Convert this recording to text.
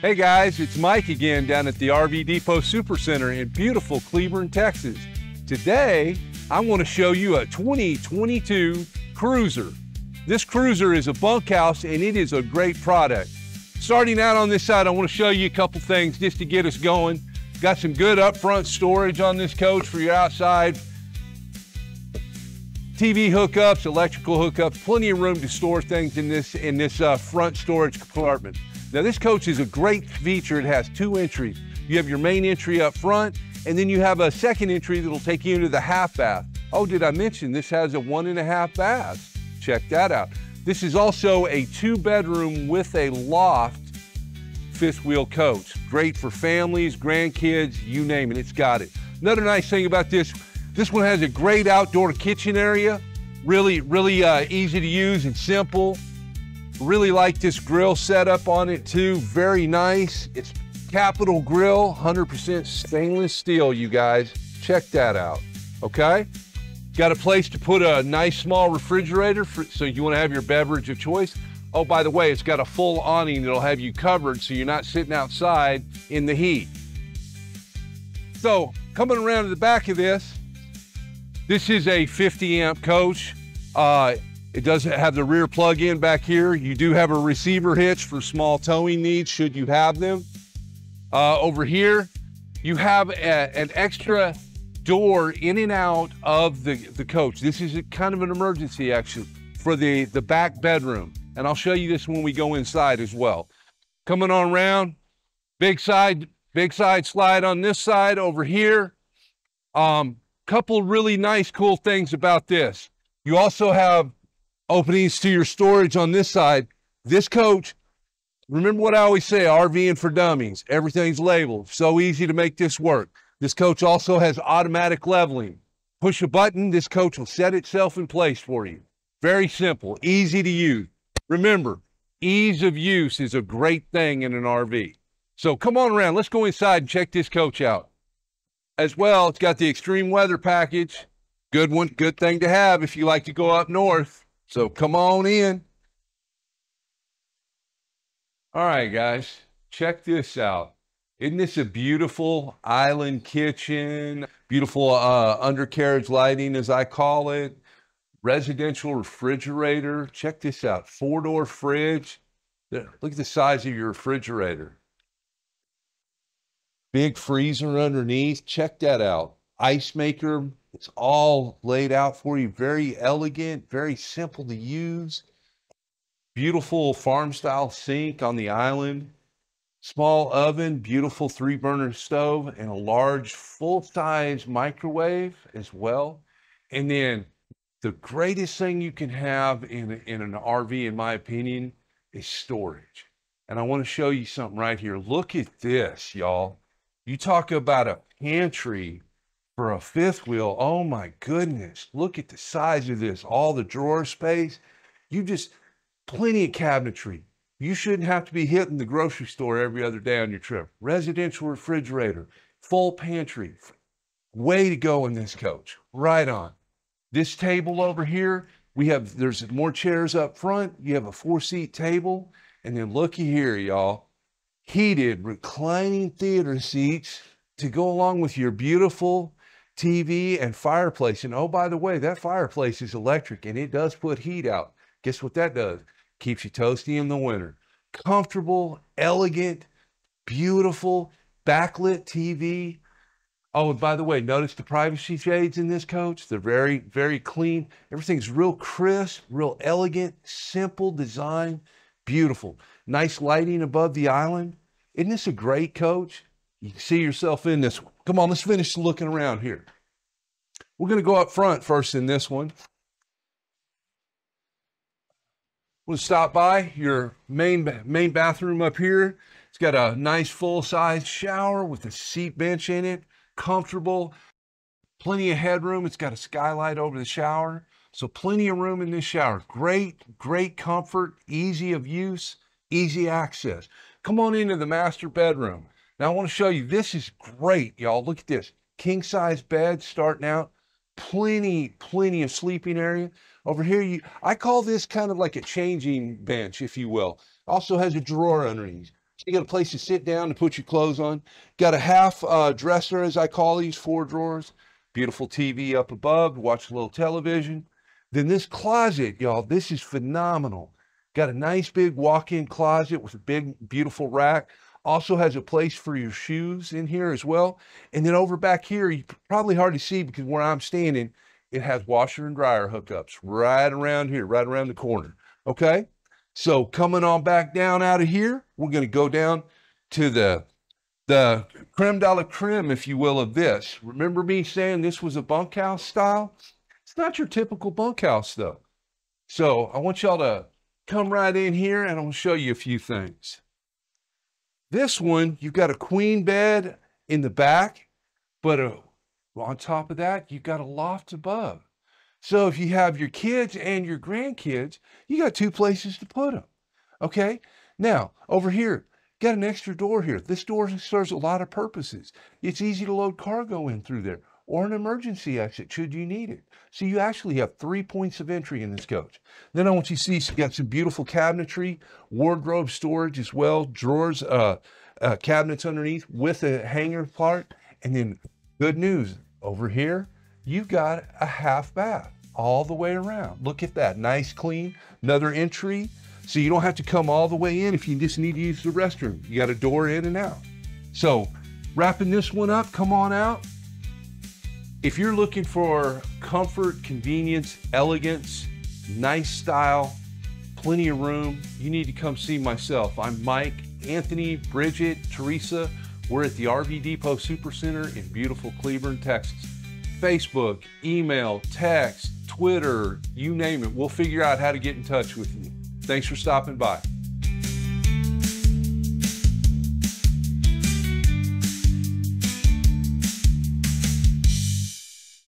Hey guys, it's Mike again down at the RV Depot Supercenter in beautiful Cleburne, Texas. Today, I want to show you a 2022 Cruiser. This Cruiser is a bunkhouse and it is a great product. Starting out on this side, I want to show you a couple things just to get us going. Got some good upfront storage on this coach for your outside. TV hookups, electrical hookups, plenty of room to store things in this front storage compartment. Now this coach is a great feature. It has two entries. You have your main entry up front, and then you have a second entry that'll take you into the half bath. Oh, did I mention this has a 1.5 bath? Check that out. This is also a 2-bedroom with a loft fifth wheel coach. Great for families, grandkids, you name it, it's got it. Another nice thing about this one has a great outdoor kitchen area. Really easy to use and simple. Really like this grill setup on it too, very nice. It's Capitol Grill, 100% stainless steel, you guys. Check that out, okay? Got a place to put a nice small refrigerator, so you wanna have your beverage of choice. Oh, by the way, it's got a full awning that'll have you covered so you're not sitting outside in the heat. So, coming around to the back of this is a 50 amp coach. It doesn't have the rear plug-in back here. You do have a receiver hitch for small towing needs, should you have them. Over here, you have an extra door in and out of the coach. This is kind of an emergency exit for the back bedroom. And I'll show you this when we go inside as well. Coming on around, big side slide on this side over here. Couple really nice, cool things about this. You also have openings to your storage on this side. This coach, remember what I always say, RVing for dummies, everything's labeled. So easy to make this work. This coach also has automatic leveling. Push a button, this coach will set itself in place for you. Very simple, easy to use. Remember, ease of use is a great thing in an RV. So come on around, let's go inside and check this coach out. As well, it's got the extreme weather package. Good one, good thing to have if you like to go up north. So come on in. All right, guys, check this out. Isn't this a beautiful island kitchen? Beautiful undercarriage lighting, as I call it. Residential refrigerator. Check this out, 4-door fridge. Look at the size of your refrigerator. Big freezer underneath, check that out. Ice maker. It's all laid out for you. Very elegant, very simple to use. Beautiful farm style sink on the island. Small oven, beautiful 3-burner stove, and a large full-size microwave as well. And then the greatest thing you can have in an RV, in my opinion, is storage. And I want to show you something right here. Look at this, y'all. You talk about a pantry for a fifth wheel, oh my goodness, look at the size of this, all the drawer space. You just, plenty of cabinetry. You shouldn't have to be hitting the grocery store every other day on your trip. Residential refrigerator, full pantry, way to go in this coach, right on. This table over here, there's more chairs up front, you have a 4-seat table, and then looky here, y'all, heated reclining theater seats to go along with your beautiful TV and fireplace. And oh, by the way, that fireplace is electric and it does put heat out. Guess what that does? Keeps you toasty in the winter. Comfortable, elegant, beautiful, backlit TV. Oh, and by the way, notice the privacy shades in this coach. They're very, very clean. Everything's real crisp, real elegant, simple design, beautiful. Nice lighting above the island. Isn't this a great coach? You can see yourself in this one. Come on, let's finish looking around here. We're going to go up front first in this one. We'll stop by your main bathroom up here. It's got a nice full-size shower with a seat bench in it. Comfortable. Plenty of headroom. It's got a skylight over the shower. So plenty of room in this shower. Great, great comfort. Easy of use. Easy access. Come on into the master bedroom. Now I want to show you, this is great, y'all. Look at this, king size bed starting out, plenty of sleeping area. Over here, I call this kind of like a changing bench, if you will. Also has a drawer underneath. You got a place to sit down to put your clothes on. Got a half dresser, as I call these, 4 drawers. Beautiful TV up above, watch a little television. Then this closet, y'all, this is phenomenal. Got a nice big walk-in closet with a big, beautiful rack. Also has a place for your shoes in here as well. And then over back here, you probably hard to see because where I'm standing, it has washer and dryer hookups right around here, right around the corner. Okay. So coming on back down out of here, we're going to go down to the creme de la creme, if you will, of this. Remember me saying this was a bunkhouse style? It's not your typical bunkhouse though. So I want y'all to come right in here and I'll show you a few things. This one, you've got a queen bed in the back, but on top of that, you've got a loft above. So if you have your kids and your grandkids, you got 2 places to put them. Okay. Now over here, got an extra door here. This door serves a lot of purposes. It's easy to load cargo in through there or an emergency exit should you need it. So you actually have 3 points of entry in this coach. Then I want you to see, so you got some beautiful cabinetry, wardrobe storage as well, drawers, cabinets underneath with a hanger part. And then good news over here, you've got a half bath all the way around. Look at that, nice clean, another entry. So you don't have to come all the way in if you just need to use the restroom. You got a door in and out. So wrapping this one up, come on out. If you're looking for comfort, convenience, elegance, nice style, plenty of room, you need to come see myself. I'm Mike, Anthony, Bridget, Teresa. We're at the RV Depot Supercenter in beautiful Cleburne, Texas. Facebook, email, text, Twitter, you name it. We'll figure out how to get in touch with you. Thanks for stopping by.